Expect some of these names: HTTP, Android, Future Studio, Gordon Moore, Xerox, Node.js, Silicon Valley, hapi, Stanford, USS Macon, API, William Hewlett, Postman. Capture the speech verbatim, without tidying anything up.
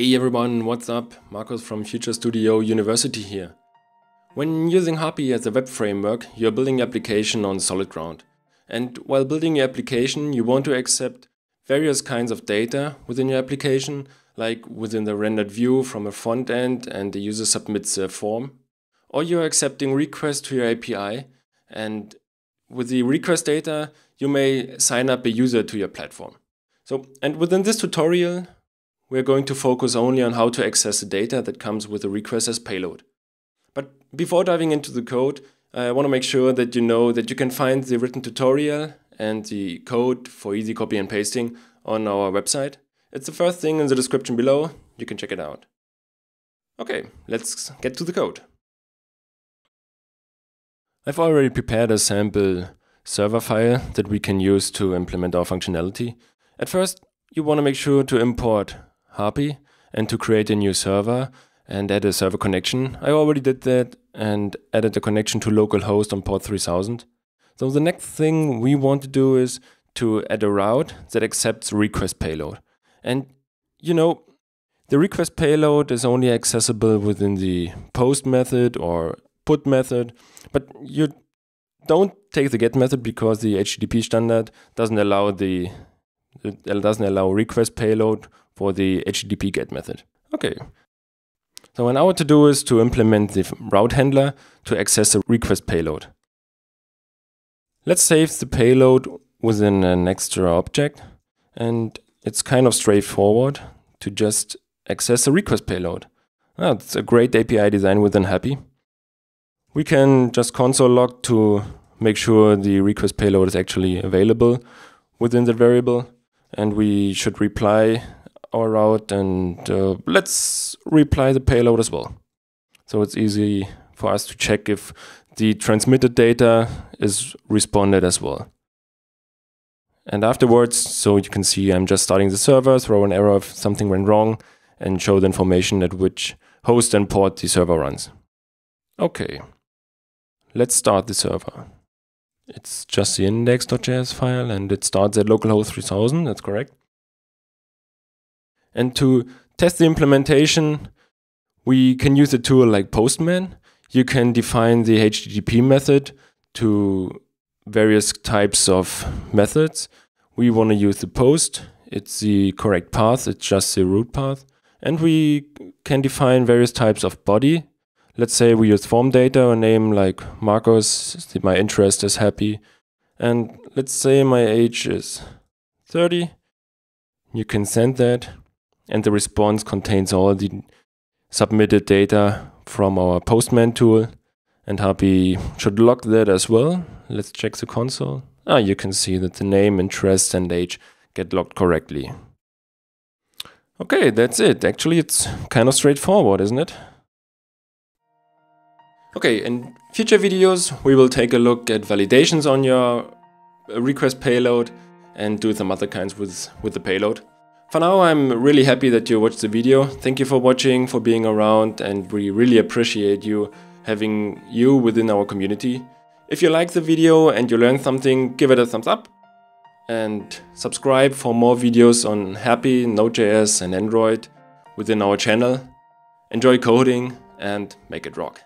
Hey everyone, what's up? Markus from Future Studio University here. When using hapi as a web framework, you're building your application on solid ground. And while building your application, you want to accept various kinds of data within your application, like within the rendered view from a front end and the user submits a form. Or you're accepting requests to your A P I, and with the request data, you may sign up a user to your platform. So, and within this tutorial, we're going to focus only on how to access the data that comes with the request as payload. But before diving into the code, I want to make sure that you know that you can find the written tutorial and the code for easy copy and pasting on our website. It's the first thing in the description below. You can check it out. Okay, let's get to the code. I've already prepared a sample server file that we can use to implement our functionality. At first, you want to make sure to import hapi and to create a new server and add a server connection. I already did that and added a connection to localhost on port three thousand. So the next thing we want to do is to add a route that accepts request payload. And you know, the request payload is only accessible within the post method or put method, but you don't take the get method because the H T T P standard doesn't allow the it doesn't allow request payload for the H T T P get method. Okay. So now what to do is to implement the route handler to access the request payload. Let's save the payload within an extra object, and it's kind of straightforward to just access the request payload. That's a great A P I design within hapi. We can just console log to make sure the request payload is actually available within the variable. And we should reply our route, and uh, let's reply the payload as well. So it's easy for us to check if the transmitted data is responded as well. And afterwards, so you can see I'm just starting the server, throw an error if something went wrong, and show the information at which host and port the server runs. Okay, let's start the server. It's just the index.js file, and it starts at localhost three thousand, that's correct. And to test the implementation, we can use a tool like Postman. You can define the H T T P method to various types of methods. We want to use the post. It's the correct path, it's just the root path. And we can define various types of body. Let's say we use form data, a name like Markus, my interest is happy, and let's say my age is thirty. You can send that, and the response contains all the submitted data from our Postman tool, and hapi should log that as well. Let's check the console. Ah, you can see that the name, interest, and age get logged correctly. Okay, that's it. Actually, it's kind of straightforward, isn't it? Okay, in future videos, we will take a look at validations on your request payload and do some other kinds with, with the payload. For now, I'm really happy that you watched the video. Thank you for watching, for being around, and we really appreciate you having you within our community. If you liked the video and you learned something, give it a thumbs up and subscribe for more videos on hapi, Node.js and Android within our channel. Enjoy coding and make it rock.